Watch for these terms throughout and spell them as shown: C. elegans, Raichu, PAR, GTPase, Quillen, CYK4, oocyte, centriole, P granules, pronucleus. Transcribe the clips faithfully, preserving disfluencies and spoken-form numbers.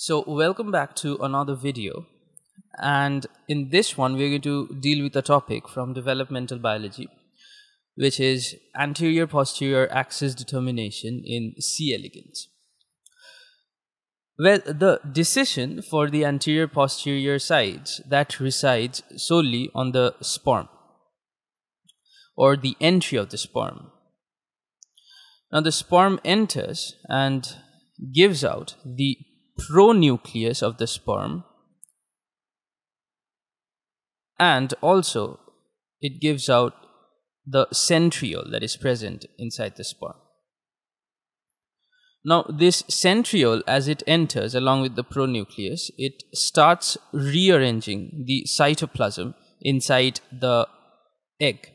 So welcome back to another video, and in this one we're going to deal with a topic from developmental biology, which is anterior posterior axis determination in C. elegans. Well, the decision for the anterior posterior sides that resides solely on the sperm or the entry of the sperm. Now the sperm enters and gives out the pronucleus of the sperm, and also it gives out the centriole that is present inside the sperm. Now this centriole, as it enters along with the pronucleus, it starts rearranging the cytoplasm inside the egg.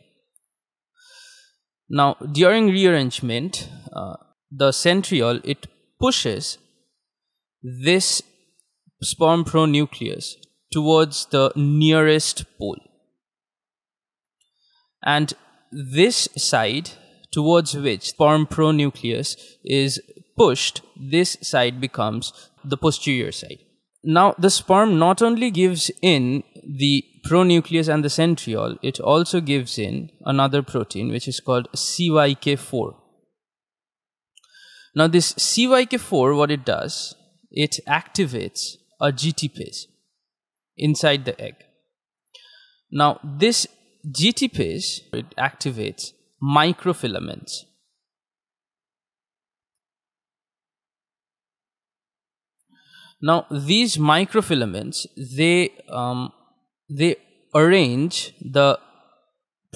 Now during rearrangement, uh, the centriole, it pushes this sperm pronucleus towards the nearest pole, and this side towards which sperm pronucleus is pushed, this side becomes the posterior side. Now the sperm not only gives in the pronucleus and the centriole, it also gives in another protein which is called C Y K four. Now this C Y K four, what it does, it activates a G T pase inside the egg. Now this G T pase, it activates microfilaments. Now these microfilaments, they um, they arrange the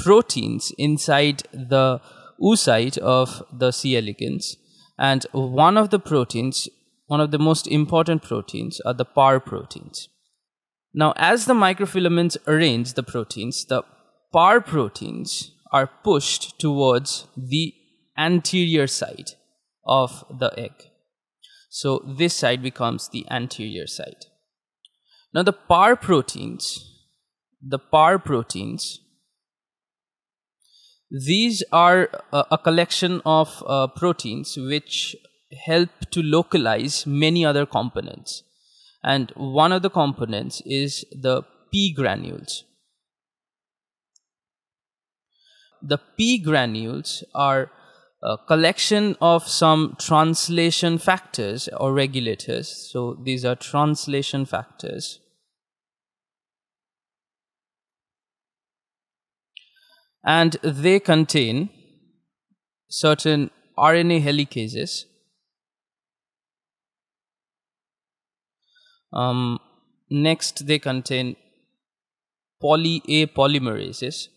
proteins inside the oocyte of the C. elegans, and one of the proteins, one of the most important proteins, are the P A R proteins. Now as the microfilaments arrange the proteins, the P A R proteins are pushed towards the anterior side of the egg. So this side becomes the anterior side. Now the P A R proteins, the P A R proteins, these are a, a collection of uh, proteins which help to localize many other components, and one of the components is the P granules. The P granules are a collection of some translation factors or regulators. So these are translation factors, and they contain certain R N A helicases, Um, next they contain poly-A polymerases,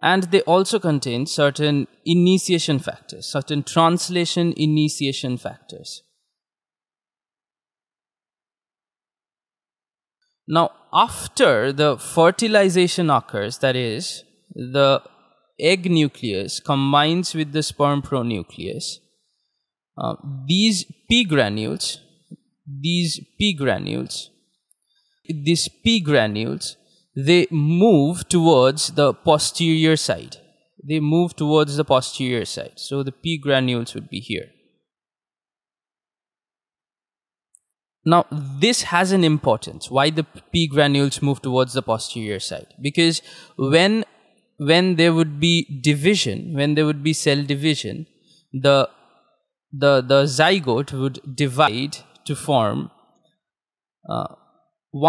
and they also contain certain initiation factors, certain translation initiation factors. Now after the fertilization occurs, that is, the egg nucleus combines with the sperm pronucleus, Uh, these P granules, these P granules, these P granules, they move towards the posterior side. They move towards the posterior side. So the P granules would be here. Now this has an importance, why the P granules move towards the posterior side, because when when there would be division, when there would be cell division, the The, the zygote would divide to form uh,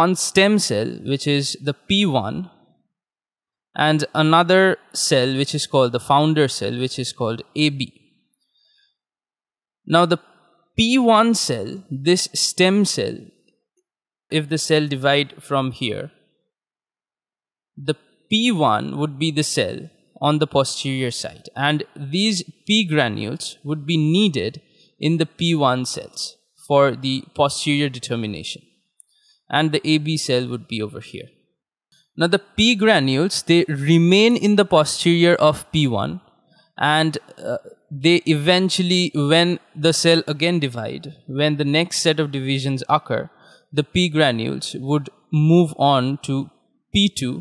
one stem cell, which is the P one, and another cell which is called the founder cell, which is called A B. Now the P one cell, this stem cell, if the cell divide from here, the P one would be the cell on the posterior side, and these P granules would be needed in the P one cells for the posterior determination, and the A B cell would be over here. Now the P granules, they remain in the posterior of P one, and uh, they eventually, when the cell again divide, when the next set of divisions occur, the P granules would move on to P two,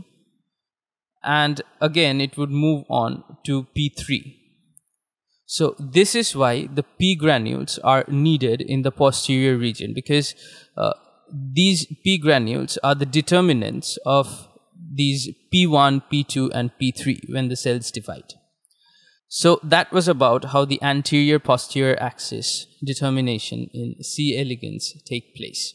and again it would move on to P three. So this is why the P granules are needed in the posterior region, because uh, these P granules are the determinants of these P one, P two and P three when the cells divide. So that was about how the anterior posterior axis determination in C. elegans take place.